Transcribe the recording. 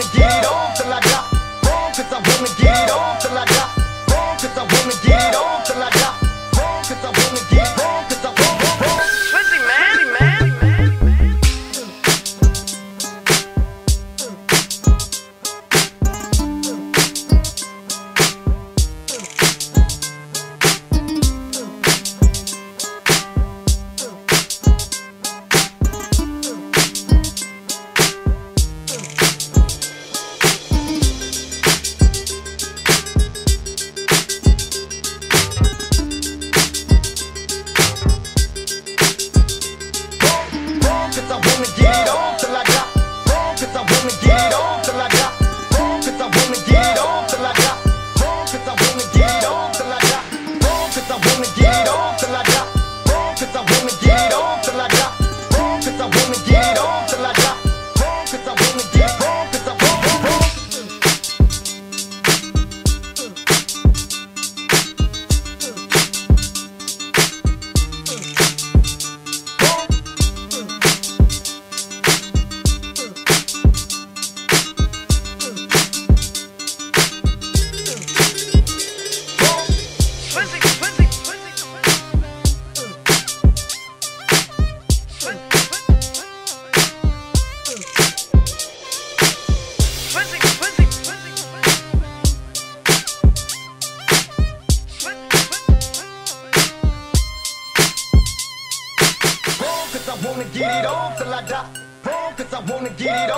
wanna get it on till I die. Wrong, cause I wanna get it on till I die. Wrong, cause I wanna get it on till I die. Wrong, cause I wanna get it on till I die. Swizzy, cause I wanna get it on till I die. Wrong, cause I wanna get it on till I die. Wrong, cause I wanna get it on till I die. Wrong, cause I wanna get it on till I die. Wrong, cause I wanna get it on till I die. Wrong, cause I wanna get it on till I die. Wrong, cause I wanna get it on till I die. Wrong, cause I wanna get wrong, cause I wrong, wrong. Wrong, cause I wanna get it on till I die. Wrong, cause I wanna get it on.